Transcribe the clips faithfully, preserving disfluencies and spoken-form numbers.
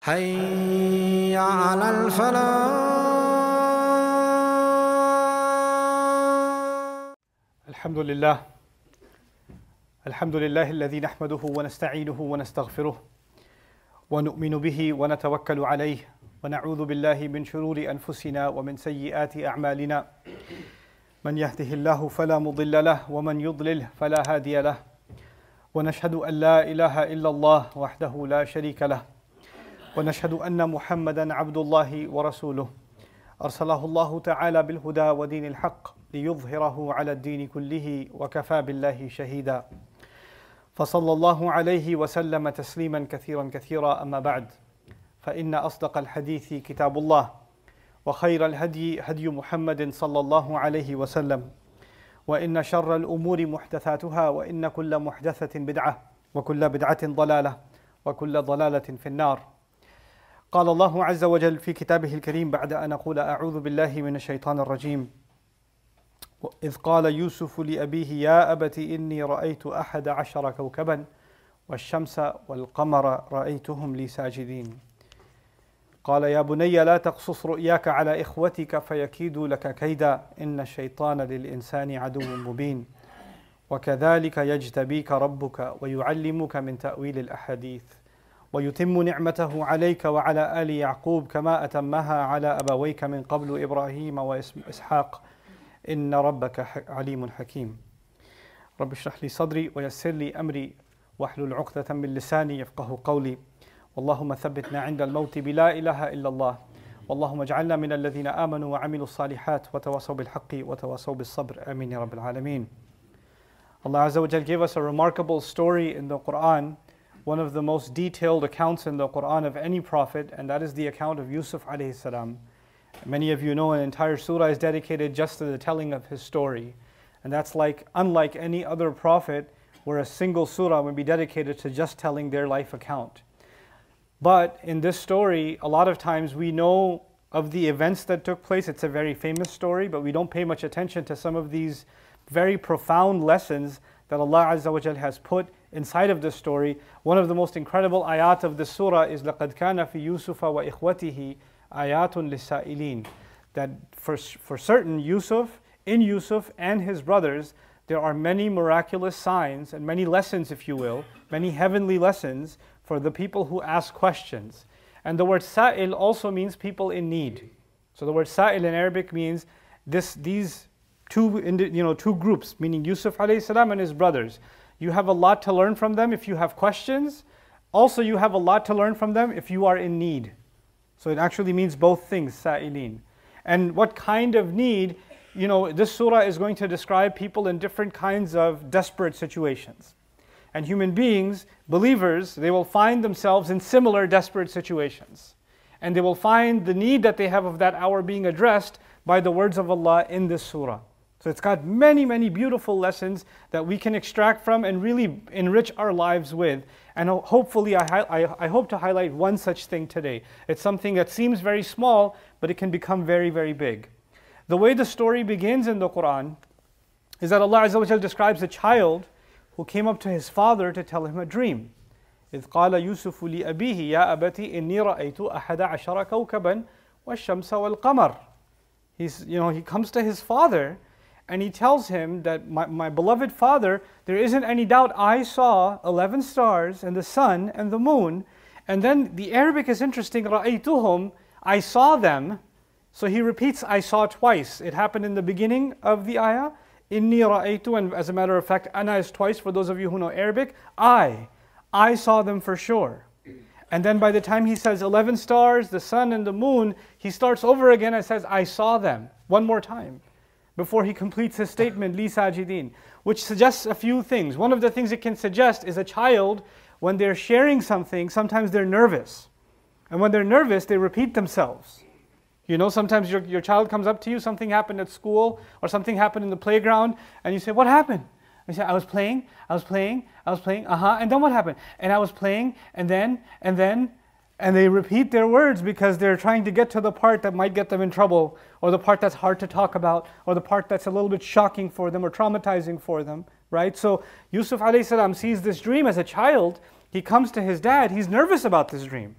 حي على الفلاح. الحمد لله الحمد لله الذي نحمده ونستعينه ونستغفره ونؤمن به ونتوكل عليه ونعوذ بالله من شرور أنفسنا ومن سيئات أعمالنا من يهده الله فلا مضل له ومن يضلل فلا هادي له ونشهد أن لا إله إلا الله وحده لا شريك له ونشهد أن محمدًا عبد الله ورسوله أرسله الله تعالى بالهدى ودين الحق ليظهره على الدين كله وكفى بالله شهيدا فصلى الله عليه وسلم تسليما كثيرا كثيرا أما بعد فإن أصدق الحديث كتاب الله وخير الهدي هدي محمد صلى الله عليه وسلم وإن شر الأمور محدثاتها وإن كل محدثة بدعة وكل بدعة ضلالة وكل ضلالة في النار. قال الله عز وجل في كتابه الكريم بعد أن أقول أعوذ بالله من الشيطان الرجيم: إذ قال يوسف لأبيه يا أبت إني رأيت أحد عشر كوكبا والشمس والقمر رأيتهم لي ساجدين. قال يا بني لا تقصص رؤياك على إخوتك فيكيدوا لك كيدا إن الشيطان للإنسان عدو مبين وكذلك يجتبيك ربك ويعلمك من تأويل الأحاديث ويتم نعمته عليك وعلى آل يعقوب كما أتمها على أبويك من قبل إبراهيم وإسحاق إن ربك عليم حكيم. رب اشرح لي صدري ويسر لي أمري واحلل عقدة من لساني يفقه قولي. اللهم ثبتنا عند الموت بلا إله إلا الله. اللهم اجعلنا من الذين آمنوا وعملوا الصالحات وتواصوا بالحق وتواصوا بالصبر. آمين يا رب العالمين. Allah Azza wa Jal gave us a remarkable story in the Quran, one of the most detailed accounts in the Quran of any prophet, and that is the account of Yusuf alayhi salam. Many of you know an entire surah is dedicated just to the telling of his story, and that's like unlike any other prophet, where a single surah would be dedicated to just telling their life account. But in this story, a lot of times we know of the events that took place. It's a very famous story, but we don't pay much attention to some of these very profound lessons that Allah Azza wa Jal has put inside of this story. One of the most incredible ayat of this surah is لَقَدْ كَانَ فِي يُوسُفَ وَإِخْوَتِهِ آيَاتٌ لِلسَّائِلِينَ. That for, for certain, Yusuf, in Yusuf and his brothers, there are many miraculous signs and many lessons, if you will, many heavenly lessons for the people who ask questions. And the word sa'il also means people in need. So the word sa'il in Arabic means this, these two, you know, two groups, meaning Yusuf alayhi salam and his brothers. You have a lot to learn from them if you have questions. Also, you have a lot to learn from them if you are in need. So it actually means both things, sa'ilin. And what kind of need, you know, this surah is going to describe people in different kinds of desperate situations. And human beings, believers, they will find themselves in similar desperate situations. And they will find the need that they have of that hour being addressed by the words of Allah in this surah. So it's got many, many beautiful lessons that we can extract from and really enrich our lives with. And hopefully, I, I, I hope to highlight one such thing today. It's something that seems very small, but it can become very, very big. The way the story begins in the Quran is that Allah Azza wa Jal describes a child who came up to his father to tell him a dream. إِذْ قَالَ يُوسُفُ لِأَبِيهِ يَا أَبَتِ إِنِّي رَأَيْتُ أَحَدَ عَشَرَ كَوْكَبًا وَالشَّمْسَ وَالْقَمَرَ. He's, you know, he comes to his father, and he tells him that, my, my beloved father, there isn't any doubt I saw eleven stars and the sun and the moon. And then the Arabic is interesting, Ra'aytuhum, I saw them. So he repeats I saw twice. It happened in the beginning of the ayah, Inni ra'aytu, and as a matter of fact, ana is twice for those of you who know Arabic, I, I saw them for sure. And then by the time he says eleven stars, the sun and the moon, he starts over again and says I saw them one more time, before he completes his statement, li sajideen, which suggests a few things. One of the things it can suggest is a child, when they're sharing something, sometimes they're nervous. And when they're nervous, they repeat themselves. You know, sometimes your, your child comes up to you, something happened at school, or something happened in the playground, and you say, what happened? And you say, I was playing, I was playing, I was playing, uh-huh, and then what happened? And I was playing, and then, and then, and they repeat their words because they're trying to get to the part that might get them in trouble, or the part that's hard to talk about, or the part that's a little bit shocking for them or traumatizing for them, right? So Yusuf alayhi salam sees this dream as a child. He comes to his dad. He's nervous about this dream.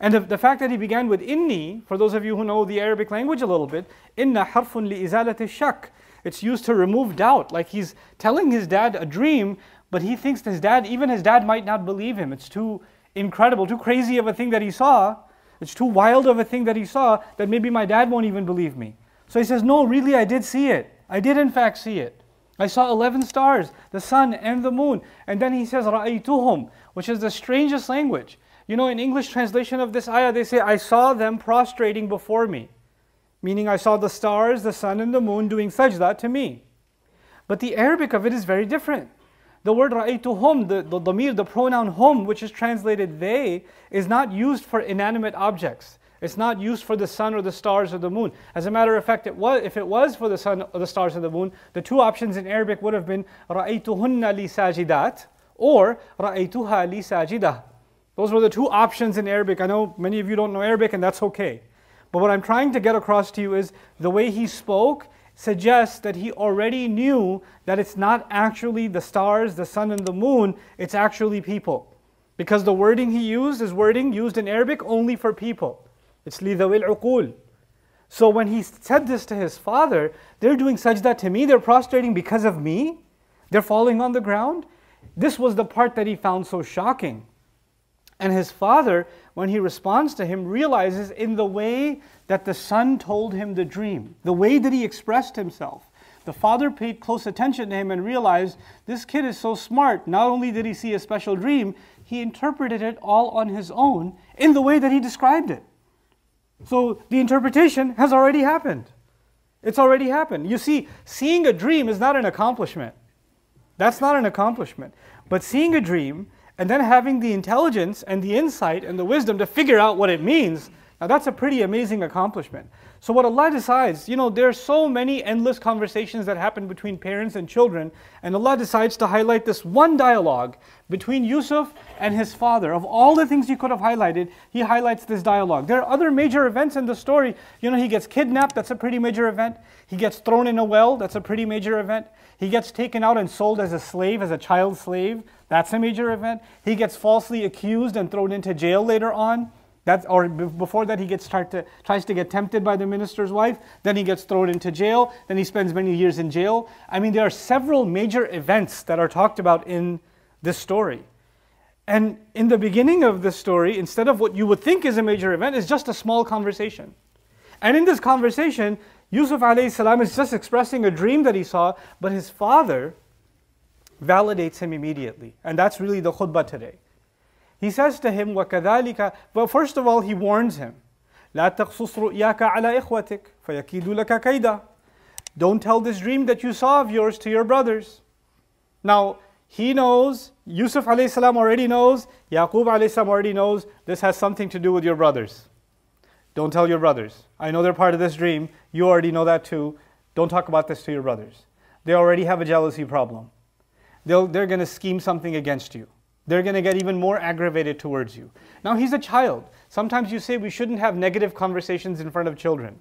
And the, the fact that he began with Inni, for those of you who know the Arabic language a little bit, Inna harfun li izalati shak. It's used to remove doubt. Like he's telling his dad a dream, but he thinks his dad, even his dad might not believe him. It's too incredible, too crazy of a thing that he saw. It's too wild of a thing that he saw that maybe my dad won't even believe me. So he says, no, really, I did see it. I did in fact see it. I saw eleven stars, the sun and the moon. And then he says, Ra'aytuhum, which is the strangest language. You know, in English translation of this ayah, they say, I saw them prostrating before me. Meaning I saw the stars, the sun and the moon doing sajda to me. But the Arabic of it is very different. The word ra'aytuhum, the, the damir, the pronoun hum, which is translated they, is not used for inanimate objects. It's not used for the sun or the stars or the moon. As a matter of fact, it was, if it was for the sun or the stars or the moon, the two options in Arabic would have been ra'aytuhunna li sajidat or ra'aytuha li sajidah. Those were the two options in Arabic. I know many of you don't know Arabic, and that's okay. But what I'm trying to get across to you is the way he spoke suggests that he already knew that it's not actually the stars, the sun and the moon, it's actually people. Because the wording he used is wording used in Arabic only for people. It's لِذَوِي الْعُقُولِ. So when he said this to his father, they're doing sajda to me, they're prostrating because of me, they're falling on the ground. This was the part that he found so shocking. And his father, when he responds to him, realizes in the way that the son told him the dream, the way that he expressed himself, the father paid close attention to him and realized this kid is so smart. Not only did he see a special dream, he interpreted it all on his own in the way that he described it. So the interpretation has already happened. It's already happened. You see, seeing a dream is not an accomplishment. That's not an accomplishment. But seeing a dream and then having the intelligence and the insight and the wisdom to figure out what it means, now that's a pretty amazing accomplishment. So what Allah decides, you know, there are so many endless conversations that happen between parents and children, and Allah decides to highlight this one dialogue between Yusuf and his father. Of all the things he could have highlighted, he highlights this dialogue. There are other major events in the story. You know, he gets kidnapped, that's a pretty major event. He gets thrown in a well, that's a pretty major event. He gets taken out and sold as a slave, as a child slave, that's a major event. He gets falsely accused and thrown into jail later on. That's, or before that he gets start to, tries to get tempted by the minister's wife, then he gets thrown into jail, then he spends many years in jail. I mean, there are several major events that are talked about in this story. And in the beginning of this story, instead of what you would think is a major event, it's just a small conversation. And in this conversation, Yusuf alayhi salam is just expressing a dream that he saw, but his father validates him immediately. And that's really the khutbah today. He says to him, وَكَذَلِكَ. But first of all, he warns him. لَا تَقْصُصْ رُؤْيَاكَ عَلَىٰ إِخْوَتِكَ فَيَكِيدُوا لَكَ كَيْدًا. Don't tell this dream that you saw of yours to your brothers. Now, he knows, Yusuf alayhi salam already knows, Yaqub alayhi salam already knows, this has something to do with your brothers. Don't tell your brothers. I know they're part of this dream. You already know that too. Don't talk about this to your brothers. They already have a jealousy problem. They'll, they're going to scheme something against you. They're going to get even more aggravated towards you. Now, he's a child. Sometimes you say we shouldn't have negative conversations in front of children.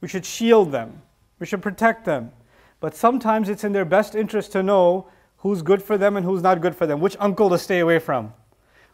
We should shield them. We should protect them. But sometimes it's in their best interest to know who's good for them and who's not good for them, which uncle to stay away from,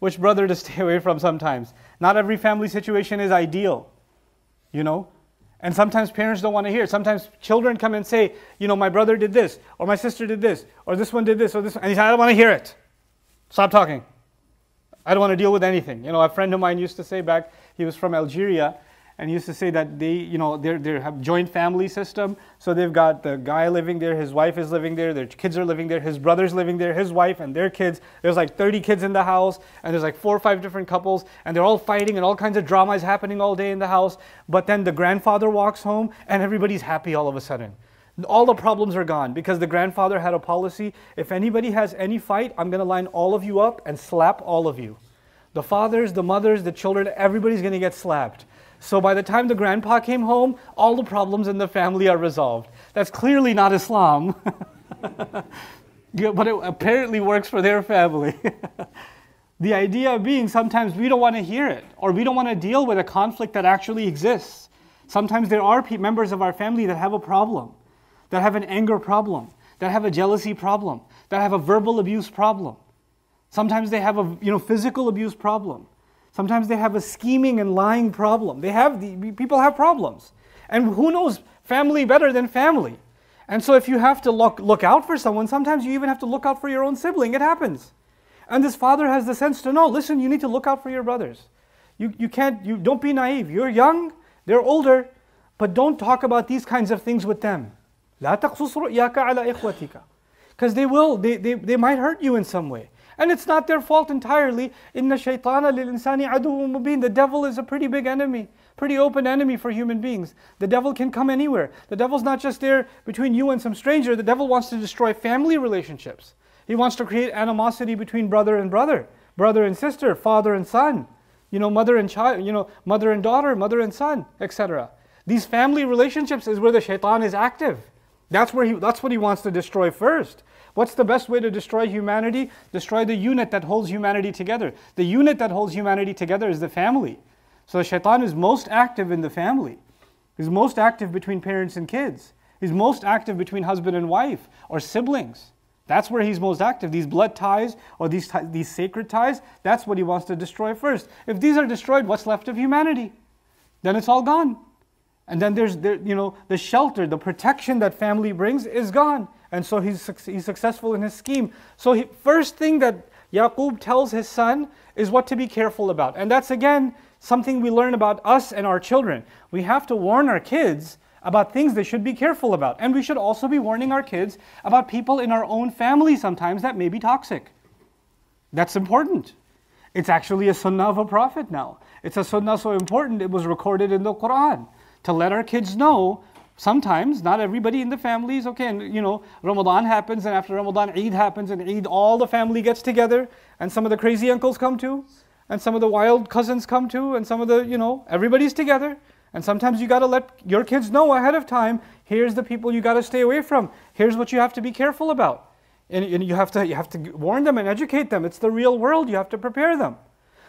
which brother to stay away from sometimes. Not every family situation is ideal, you know. And sometimes parents don't want to hear it. Sometimes children come and say, you know, my brother did this, or my sister did this, or this one did this, or this one. And he said, I don't want to hear it. Stop talking. I don't want to deal with anything. You know, a friend of mine used to say back, he was from Algeria, and he used to say that they, you know, they they have joint family system. So they've got the guy living there, his wife is living there, their kids are living there, his brother's living there, his wife and their kids. There's like thirty kids in the house, and there's like four or five different couples, and they're all fighting, and all kinds of drama is happening all day in the house. But then the grandfather walks home, and everybody's happy all of a sudden. All the problems are gone because the grandfather had a policy. If anybody has any fight, I'm going to line all of you up and slap all of you. The fathers, the mothers, the children, everybody's going to get slapped. So by the time the grandpa came home, all the problems in the family are resolved. That's clearly not Islam. But it apparently works for their family. The idea being sometimes we don't want to hear it, or we don't want to deal with a conflict that actually exists. Sometimes there are members of our family that have a problem, that have an anger problem, that have a jealousy problem, that have a verbal abuse problem. Sometimes they have a you know, physical abuse problem. Sometimes they have a scheming and lying problem. They have the, people have problems. And who knows family better than family? And so if you have to look, look out for someone, sometimes you even have to look out for your own sibling. It happens. And this father has the sense to know, listen, you need to look out for your brothers. You, you can't, you don't be naive. You're young, they're older, but don't talk about these kinds of things with them. لَا تَقْصُصْ رُؤْيَاكَ عَلَىٰ إِخْوَتِكَ. Because they will, they, they, they might hurt you in some way. And it's not their fault entirely. إِنَّ الشَّيْطَانَ لِلْإِنسَانِ عَدُوٌّ مُبِينٌ. The devil is a pretty big enemy, pretty open enemy for human beings. The devil can come anywhere. The devil's not just there between you and some stranger. The devil wants to destroy family relationships. He wants to create animosity between brother and brother, brother and sister, father and son, you know, mother and child, you know, mother and daughter, mother and son, et cetera. These family relationships is where the shaitan is active. That's where he, that's what he wants to destroy first. What's the best way to destroy humanity? Destroy the unit that holds humanity together. The unit that holds humanity together is the family. So the shaitan is most active in the family. He's most active between parents and kids. He's most active between husband and wife or siblings. That's where he's most active. These blood ties or these, these sacred ties, that's what he wants to destroy first. If these are destroyed, what's left of humanity? Then it's all gone. And then there's, there, you know, the shelter, the protection that family brings is gone. And so he's, he's successful in his scheme. So the first thing that Yaqub tells his son is what to be careful about. And that's again, something we learn about us and our children. We have to warn our kids about things they should be careful about. And we should also be warning our kids about people in our own family sometimes that may be toxic. That's important. It's actually a sunnah of a prophet now. It's a sunnah so important it was recorded in the Quran. To let our kids know, sometimes, not everybody in the family is okay, and you know, Ramadan happens, and after Ramadan, Eid happens, and Eid, all the family gets together, and some of the crazy uncles come too, and some of the wild cousins come too, and some of the, you know, everybody's together. And sometimes you got to let your kids know ahead of time, here's the people you got to stay away from. Here's what you have to be careful about. And, and you have to, you have to warn them and educate them. It's the real world. You have to prepare them.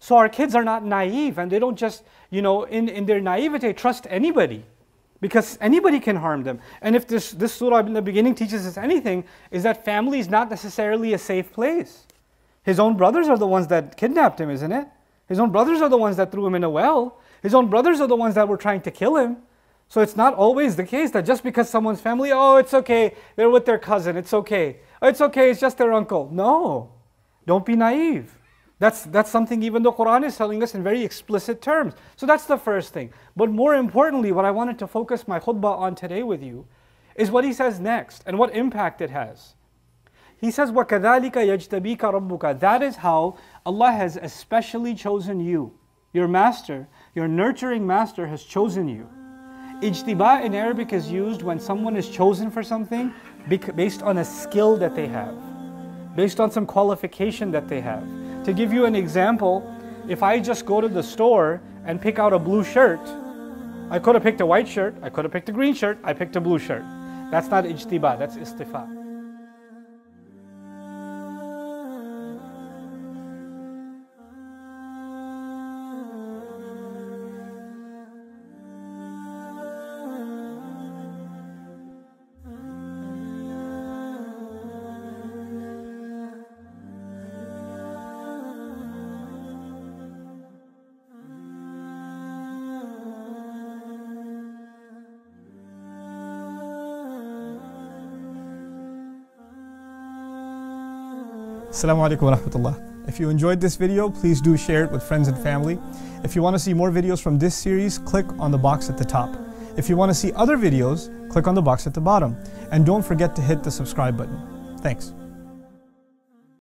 So our kids are not naive, and they don't just, you know, in, in their naivete, trust anybody. Because anybody can harm them. And if this, this surah in the beginning teaches us anything, is that family is not necessarily a safe place. His own brothers are the ones that kidnapped him, isn't it? His own brothers are the ones that threw him in a well. His own brothers are the ones that were trying to kill him. So it's not always the case that just because someone's family, oh, it's okay, they're with their cousin, it's okay. It's okay, it's just their uncle. No, don't be naive. That's, that's something even the Quran is telling us in very explicit terms. So that's the first thing. But more importantly, what I wanted to focus my khutbah on today with you is what he says next and what impact it has. He says, وَكَذَلِكَ يَجْتَبِيكَ رَبُّكَ. That is how Allah has especially chosen you. Your master, your nurturing master has chosen you. Ijtiba in Arabic is used when someone is chosen for something based on a skill that they have, based on some qualification that they have. To give you an example, if I just go to the store and pick out a blue shirt, I could have picked a white shirt, I could have picked a green shirt, I picked a blue shirt. That's not Ijtiba, that's Istifa. Assalamu alaikum wa rahmatullah. If you enjoyed this video, please do share it with friends and family. If you want to see more videos from this series, click on the box at the top. If you want to see other videos, click on the box at the bottom. And don't forget to hit the subscribe button. Thanks.